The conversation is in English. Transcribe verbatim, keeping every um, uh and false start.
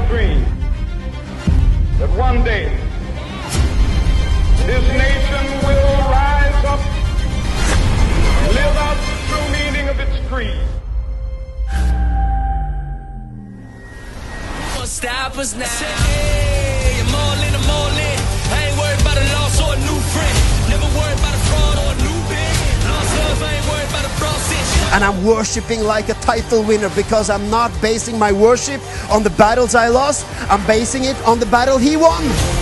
ever dreamed that one day this nation will rise up and live out the true meaning of its creed. Don't stop us now. Hey, I'm all in, I'm all in. I ain't worried about a loss or a new friend. Never worried about a fraud or a new bit. Lost love, I ain't worried about a process. And I'm worshipping like a title winner because I'm not basing my worship on the battles I lost. I'm basing it on the battle he won.